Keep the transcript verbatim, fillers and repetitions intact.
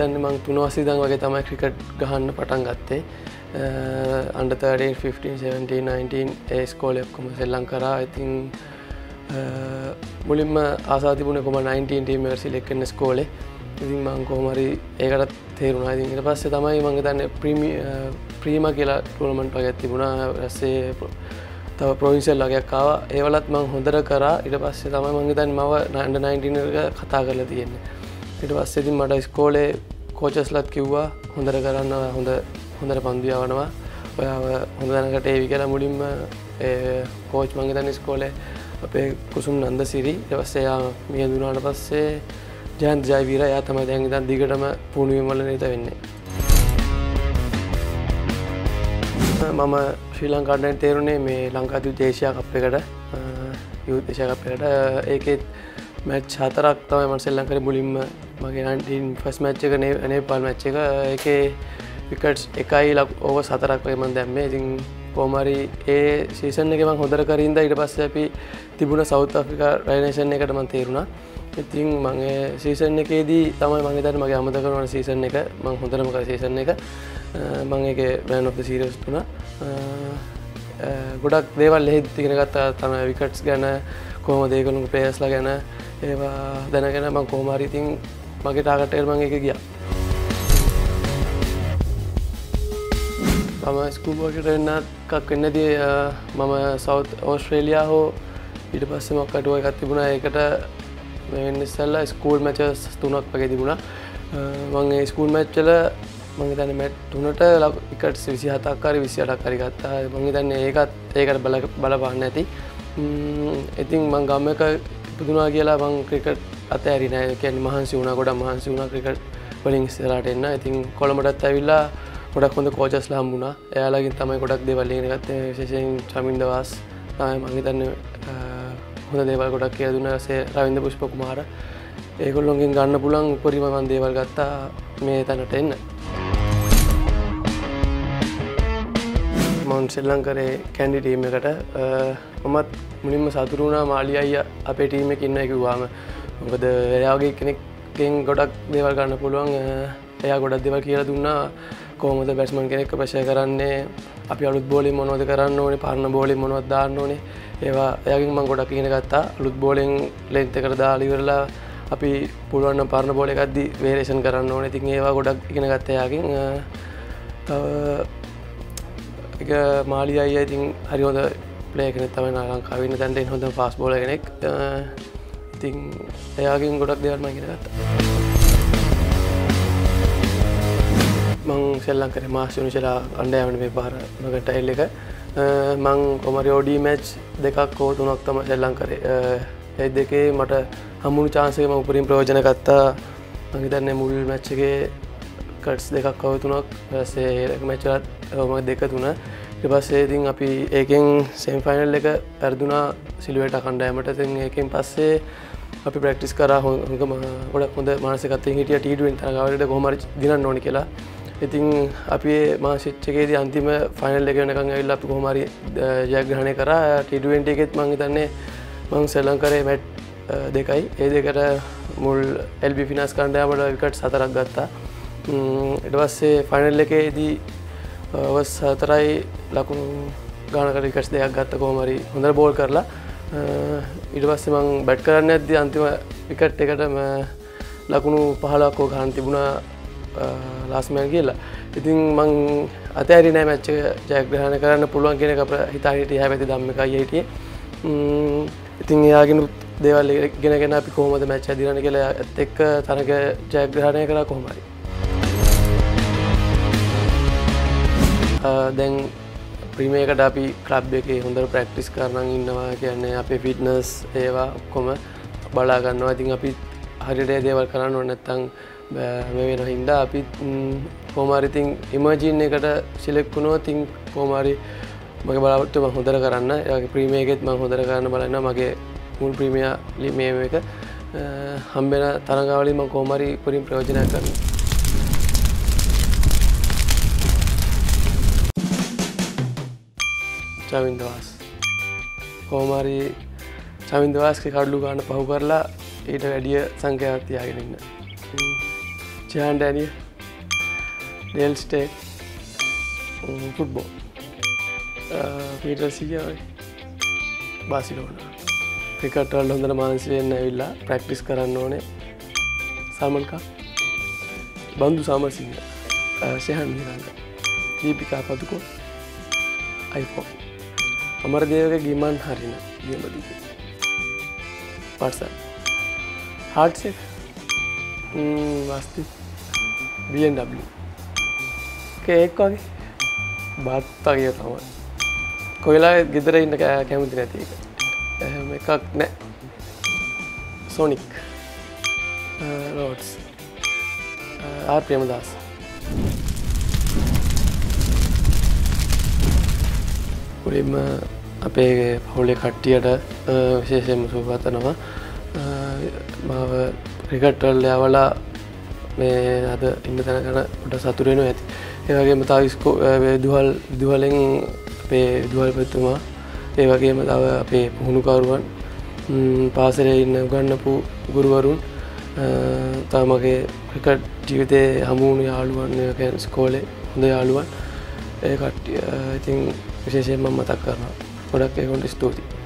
හිතන්නේ මම තුනවස් ඉඳන් වගේ තමයි ක්‍රිකට් ගහන්න පටන් ගත්තේ. under thirteen, fifteen, seventeen, nineteen age school එකකම ශ්‍රී ලංකාව. I think මුලින්ම ආසා තිබුණේ කොහොම nineteen team එක select කරන ස්කෝලේ. ඉතින් මම කොහොම හරි ඒකට තේරුණා. ඉතින් ඊට පස්සේ තමයි මම හිතන්නේ ප්‍රීමියර් ප්‍රීමා කියලා ටෝර්නමන්ට් වගේ තිබුණා. ඊපස්සේ තව ප්‍රොවින්ෂල් වගේක් ආවා. ඒවලත් මම හොඳට කරා. ඊට පස්සේ තමයි මම හිතන්නේ මම under nineteen එක කතා කරලා තියෙන්නේ. ඊට පස්සේ ඉතින් මට ඉස්කෝලේ කෝච්ස්ලාත් කිව්වා හොඳට කරන්න හොඳ හොඳට පන්දු යවනවා. ඔයාව හොඳ දැනකට ඒවි කියලා මුලින්ම ඒ කෝච් මම හිතන්නේ ඉස්කෝලේ අපේ කුසුම් නන්දසිරි ඊට පස්සේ යා මිය දුනාට පස්සේ ජයන්ත ජයවීර එයා තමයි දැන් ඉතින් දිගටම පුණුවේ මල නේද වෙන්නේ. මම ශ්‍රී ලංකාවට තේරුනේ මේ ලංකාදීප දේශීය කප් එකට යූත් දේශීය කප් එකට ඒකේ මැච් හතරක් තමයි මම ශ්‍රී ලංකාවේ මුලින්ම මගේ nineteen first match එක නේපාල් මැච් එක ඒකේ විකට්ස් එකයි ඕවර් හතරක් වගේ මම දැම්මේ. ඉතින් කොහමරි ඒ සීසන් එකේ මම හොඳට කරින් ඉඳා ඊට පස්සේ අපි තිබුණ සවුත් අප්‍රිකා රයිනේෂන් එකට මම තේරුණා. ඉතින් මම ඒ සීසන් එකේදී තමයි මම හිතන්නේ මගේ අමතක කරන සීසන් එක මම හොඳටම කර සීසන් එක මම ඒකේ man of the series වුණා. ගොඩක් දේවල් එහෙත් ඉගෙන ගත්තා තමයි විකට්ස් ගැන කොහොමද ඒගොල්ලෝ ප්ලේයර්ස්ලා ගැන ඒවා දැනගෙන මම කොහමරි ඉතින් මගේ ටාගට් එකට මම ඒක ගියා. මම ස්කූල් එකේ ඉන්නකක් වෙන්නදී මම සවුත් ඕස්ට්‍රේලියා හෝ ඊට පස්සේ මොකක් අටුව එකක් තිබුණා. ඒකට මේ වෙන්න ඉස්සෙල්ලා ස්කූල් මැචස් තුනක් වගේ තිබුණා. මම ඒ ස්කූල් මැච් වල මම හිතන්නේ මැච් තුනට විකට්ස් විසිහතක් හරි විසිඅටක් හරි ගත්තා. මම හිතන්නේ ඒකත් ඒකට බල බලපාන්න ඇති. ඉතින් මම ගම් එක ඉපදුණා කියලා මම ක්‍රිකට් අතෑරියේ නැහැ. ඒ කියන්නේ මහන්සි වුණා ගොඩක් මහන්සි වුණා ක්‍රිකට් වලින් ඉස්සරහට එන්න. ඉතින් කොළඹටත් ඇවිල්ලා ගොඩක් හොඳ කෝචස්ලා හම්බුණා. එයාලගෙන් තමයි ගොඩක් දේවල් ඉගෙන ගත්තේ. විශේෂයෙන් චමින්ද වාස් තමයි මම හිතන්නේ හොඳ දේවල් ගොඩක් කියලා දුන්නා. සේ රවින්ද පුෂ්ප කුමාර ඒගොල්ලොන්ගෙන් ගන්න පුළුවන් උපරිම මම දේවල් ගත්තා මේ තැනට එන්න. මම ශ්‍රී ලංකාවේ කැන්ඩි ටීම් එකට මමත් මුලින්ම සතුටු වුණා මාළි අයියා අපේ ටීම් එකේ ඉන්නවා කිව්වාම. මොකද එයාගේ කෙනෙක්ගෙන් ගොඩක් දේවල් ගන්න පුළුවන්. එයා ගොඩක් දේවල් කියලා දුන්නා. කොහොමද බැට්ස්මන් කෙනෙක්ව ප්‍රෙෂර් කරන්නේ අපි අලුත් බෝලින් මොනවද කරන්න ඕනේ පරණ බෝලින් මොනවද දාන්න ඕනේ ඒවා එයාගෙන් මම ගොඩක් ඉගෙන ගත්තා. අලුත් බෝලෙන් ලෙන්ත් එකට දාලා ඉවරලා අපි පුළුවන් නම් පරණ බෝල එකක් දී වේරියේෂන් කරන්න ඕනේ. ඉතින් ඒවා ගොඩක් ඉගෙන ගත්තා එයාගෙන්. තව එක මාළි අයියා ඉතින් හරි හොඳ ප්ලේයර් කෙනෙක් තමයි ලංකාවේ ඉන්න දැන් හොඳ ෆාස්ට් බෝලර් කෙනෙක්. ඉතින් එයාගෙන් ගොඩක් දේවල් මම ඉගෙන ගත්තා. මම ශ්‍රී ලංකාවේ මාස් යුනිසලා අන්ඩයමන්ඩ් මේ පාර මකට ටයිල් එක මම කොමරි ඕඩි මැච් දෙකක් හෝ තුනක් තමයි ශ්‍රී ලංකාවේ ඒ දෙකේ මට හමුණු chance එක මම උපරිම ප්‍රයෝජන ගත්තා. මම හිතන්නේ මුල් මැච් එකේ කට්ස් දෙකක් හෝ තුනක් ඊපස්සේ ඒක මැච් වලත් මම දෙක තුන ඊපස්සේ ඉතින් අපි ඒකෙන් semi final එක පෙරදුනා සිලුවේට අන්ඩයමන්ඩ්ට. ඉතින් ඒකෙන් පස්සේ අපි ප්‍රැක්ටිස් කරා ගොඩක් හොඳ මානසිකත්වයෙන් හිටියා T twenty තරගාවලට කොහොම හරි දිනන්න ඕනේ කියලා. ඉතින් අපි මාසිච් එකේදී අන්තිම ෆයිනල් එක වෙනකන් ඇවිල්ලා අපි කොහොම හරි ජයග්‍රහණය කරා. T twenty එකෙත් මම හිතන්නේ මම ශ්‍රී ලංකාවේ මැච් දෙකයි ඒ දෙකට මුල් එල් බී ෆිනාස් කණ්ඩායමට විකට් හතරක් ගත්තා. ඊට පස්සේ ෆයිනල් එකේදී ඔවර්ස් හතරයි ලකුණු ගානකට විකට් දෙකක් ගත්ත කොහොම හරි හොඳට බෝල් කරලා. ඊට පස්සේ මම බැට් කරන්න යද්දී අන්තිම විකට් එකට ලකුණු පහළක් ගන්න තිබුණා ලාස්ට් මැච් කියලා. ඉතින් මං අතෑරියේ නැහැ මැච් එක ජයග්‍රහණය කරන්න පුළුවන් කියන එක අපේ හිතා හිටියේ හැබැයි ධම්මික අයියා හිටියේ. ඉතින් එයාගෙන දේවල් ඉගෙනගෙන අපි කොහොමද මැච් හදිරන්නේ කියලා ඒත් එක්ක තරග ජයග්‍රහණය කළා කොහොම හරි. දැන් ප්‍රීමියර් එකට අපි ක්ලබ් එකේ හොඳට ප්‍රැක්ටිස් කරනන් ඉන්නවා. කියන්නේ අපේ ෆිට්නස් ඒවා ඔක්කොම බලා ගන්නවා. ඉතින් අපි හරියට ඒ දේවල් කරන්න ඕනේ නැත්නම් මේ වෙන හින්දා අපි කොහොමාරි තින් ඉමර්ජින් එකට සිලෙක්ට් වුණා. තින් කොහොමාරි මගේ බලාපොරොත්තු මම හොඳට කරන්න. ඒගොල්ලෝ ප්‍රීමියර් එකෙත් මම හොඳට කරන්න බලනවා. මගේ මුල් ප්‍රීමියර් ලීග් මේ එක හම්බෙන තරඟාවලිය මම කොහොමාරි උපරිම ප්‍රයෝජනයක් ගන්නවා. චමින්ද වාස් කොහොමාරි චමින්ද වාස්ගේ කඩලු ගන්න පහු කරලා ඊට වැඩි සංඛ්‍යාවක් තියාගෙන ඉන්න. Thank you. Jan Daniel, real estate, football. Peter Siga, Barcelona. Cricket world under Manchester United practice karanone. Salman Khan, Bandhu Samar Singh, Shehan Miranda. Deepika Padukone, iPhone. Amar Dev ke Giman Harina, ye badi. Person. Hard set. Hmm, Vasti. B M W. Ke ek koi? Baat tagiya thamar. Koila gidra inna kya kya mujhe nahi ek. Me kak ne. Sonic. Roads. R Premadas. පුරිම අපේ පවුලේ කට්ටියට විශේෂයෙන්ම සුබ පතනවා මාව cricket වල යවලා මේ අද ඉන්න තැනකට පොඩ සතුටු වෙනවා ඇති ඒ වගේම තව දුහල් දුහලෙන් අපේ දුහල්පතිතුමා ඒ වගේම තව අපේ පුහුණුකරුවන් පාසලේ ඉන්න උගන්වපු ගුරුවරුන් තව මගේ ක්‍රිකට් ජීවිතේ හමු වුණු යාළුවන් ඒ කියන්නේ ඉස්කෝලේ හොඳ යාළුවන් ඒ කට්ටිය I think විශේෂයෙන්ම මතක් කරනවා. ගොඩක් ඒගොල්ලන්ට ස්තුතියි.